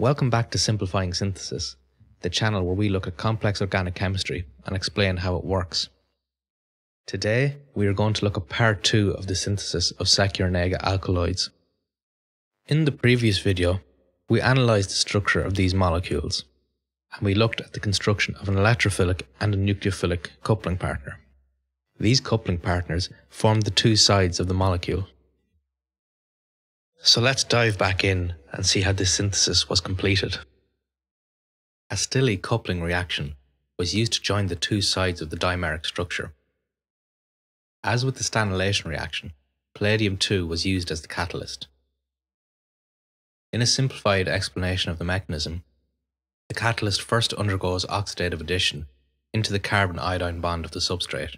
Welcome back to Simplifying Synthesis, the channel where we look at complex organic chemistry and explain how it works. Today, we are going to look at part 2 of the synthesis of Securinega alkaloids. In the previous video, we analysed the structure of these molecules, and we looked at the construction of an electrophilic and a nucleophilic coupling partner. These coupling partners form the two sides of the molecule. So let's dive back in and see how this synthesis was completed. A Stille coupling reaction was used to join the two sides of the dimeric structure. As with the stannylation reaction, palladium II was used as the catalyst. In a simplified explanation of the mechanism, the catalyst first undergoes oxidative addition into the carbon-iodine bond of the substrate.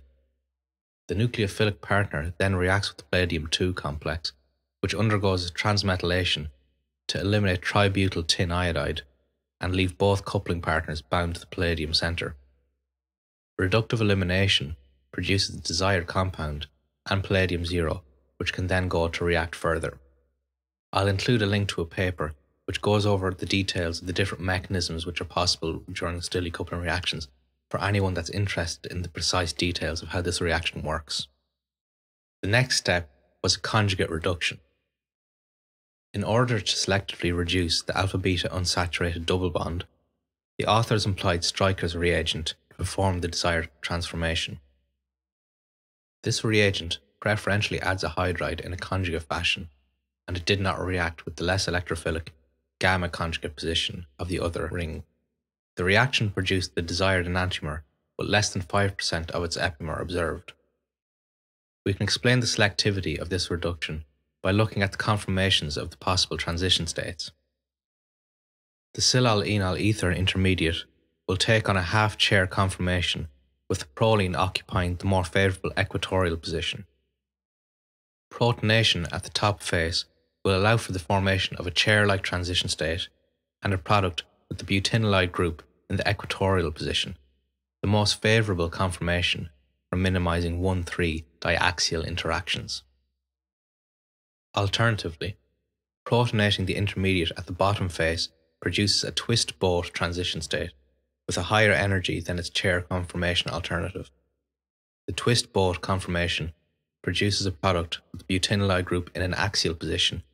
The nucleophilic partner then reacts with the palladium II complex, which undergoes transmetallation to eliminate tributyltin iodide and leave both coupling partners bound to the palladium centre. Reductive elimination produces the desired compound and palladium zero, which can then go to react further. I'll include a link to a paper which goes over the details of the different mechanisms which are possible during Stille coupling reactions for anyone that's interested in the precise details of how this reaction works. The next step was conjugate reduction. In order to selectively reduce the alpha-beta unsaturated double bond, the authors employed Stryker's reagent to perform the desired transformation. This reagent preferentially adds a hydride in a conjugate fashion, and it did not react with the less electrophilic gamma conjugate position of the other ring. The reaction produced the desired enantiomer, but less than 5% of its epimer observed. We can explain the selectivity of this reduction by looking at the conformations of the possible transition states. The silyl enol ether intermediate will take on a half-chair conformation, with the proline occupying the more favourable equatorial position. Protonation at the top face will allow for the formation of a chair-like transition state and a product with the butenolide group in the equatorial position, the most favourable conformation for minimising 1,3-diaxial interactions. Alternatively, protonating the intermediate at the bottom face produces a twist boat transition state with a higher energy than its chair conformation alternative. The twist boat conformation produces a product with the butenolide group in an axial position,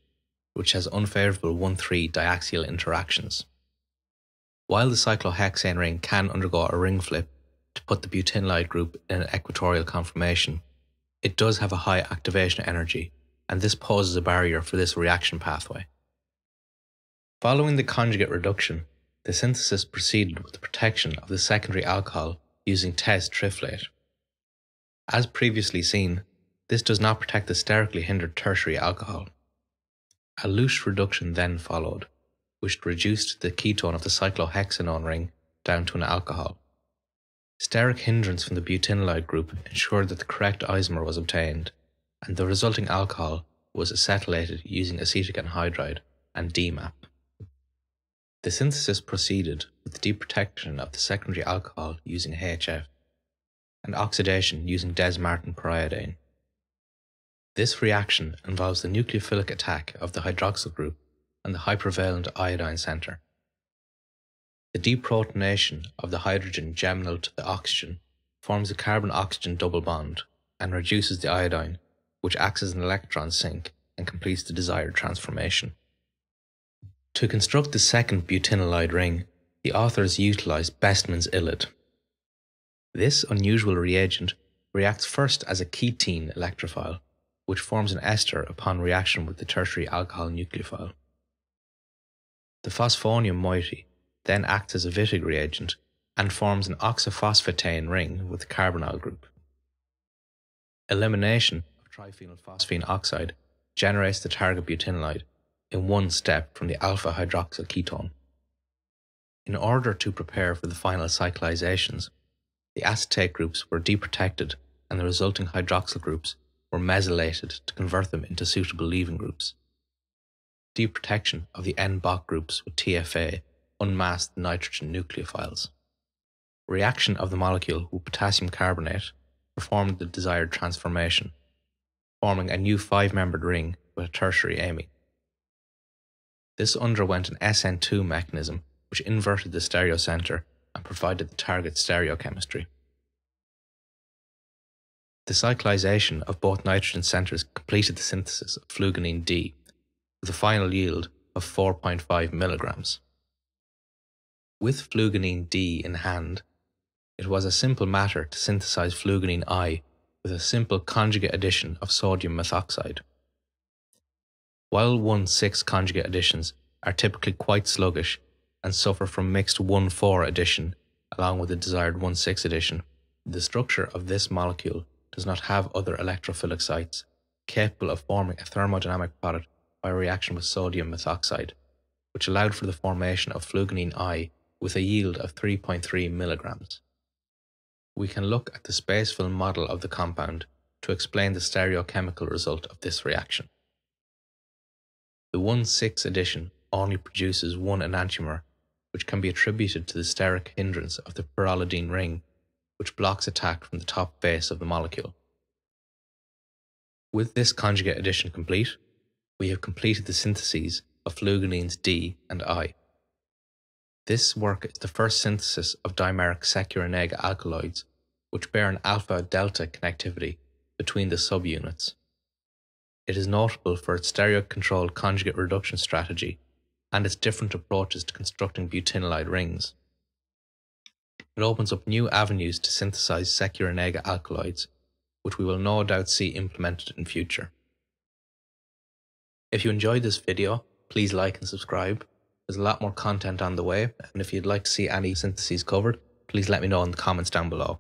which has unfavourable 1,3-diaxial interactions. While the cyclohexane ring can undergo a ring flip to put the butenolide group in an equatorial conformation, it does have a high activation energy, and this poses a barrier for this reaction pathway. Following the conjugate reduction, the synthesis proceeded with the protection of the secondary alcohol using tosyl triflate. As previously seen, this does not protect the sterically hindered tertiary alcohol. A Luche reduction then followed, which reduced the ketone of the cyclohexanone ring down to an alcohol. Steric hindrance from the butenolide group ensured that the correct isomer was obtained, and the resulting alcohol was acetylated using acetic anhydride and DMAP. The synthesis proceeded with the deprotection of the secondary alcohol using HF and oxidation using Dess-Martin periodinane. This reaction involves the nucleophilic attack of the hydroxyl group and the hypervalent iodine centre. The deprotonation of the hydrogen geminal to the oxygen forms a carbon-oxygen double bond and reduces the iodine, which acts as an electron sink and completes the desired transformation. To construct the second butenolide ring, the authors utilised Bestmann's ylide. This unusual reagent reacts first as a ketene electrophile, which forms an ester upon reaction with the tertiary alcohol nucleophile. The phosphonium moiety then acts as a Wittig reagent and forms an oxyphosphatane ring with the carbonyl group. Elimination of triphenylphosphine oxide generates the target butenolide in one step from the alpha-hydroxyl ketone. In order to prepare for the final cyclizations, the acetate groups were deprotected and the resulting hydroxyl groups were mesylated to convert them into suitable leaving groups. Deprotection of the N-Boc groups with TFA unmasked the nitrogen nucleophiles. Reaction of the molecule with potassium carbonate performed the desired transformation, forming a new 5-membered ring with a tertiary amine. This underwent an SN2 mechanism, which inverted the stereocenter and provided the target stereochemistry. The cyclization of both nitrogen centers completed the synthesis of Flueggenine D, with a final yield of 4.5 milligrams. With Flueggenine D in hand, it was a simple matter to synthesize Flueggenine I with a simple conjugate addition of sodium methoxide. While 1,6 conjugate additions are typically quite sluggish and suffer from mixed 1,4 addition along with the desired 1,6 addition, the structure of this molecule does not have other electrophilic sites capable of forming a thermodynamic product by reaction with sodium methoxide, which allowed for the formation of Flueggenine I with a yield of 3.3 milligrams. We can look at the space-film model of the compound to explain the stereochemical result of this reaction. The 1,6 addition only produces one enantiomer, which can be attributed to the steric hindrance of the pyrrolidine ring, which blocks attack from the top face of the molecule. With this conjugate addition complete, we have completed the syntheses of Flueggenines D and I. This work is the first synthesis of dimeric Securinega alkaloids, which bear an alpha-delta connectivity between the subunits. It is notable for its stereo-controlled conjugate reduction strategy and its different approaches to constructing butenolide rings. It opens up new avenues to synthesize Securinega alkaloids, which we will no doubt see implemented in future. If you enjoyed this video, please like and subscribe. There's a lot more content on the way, and if you'd like to see any syntheses covered, please let me know in the comments down below.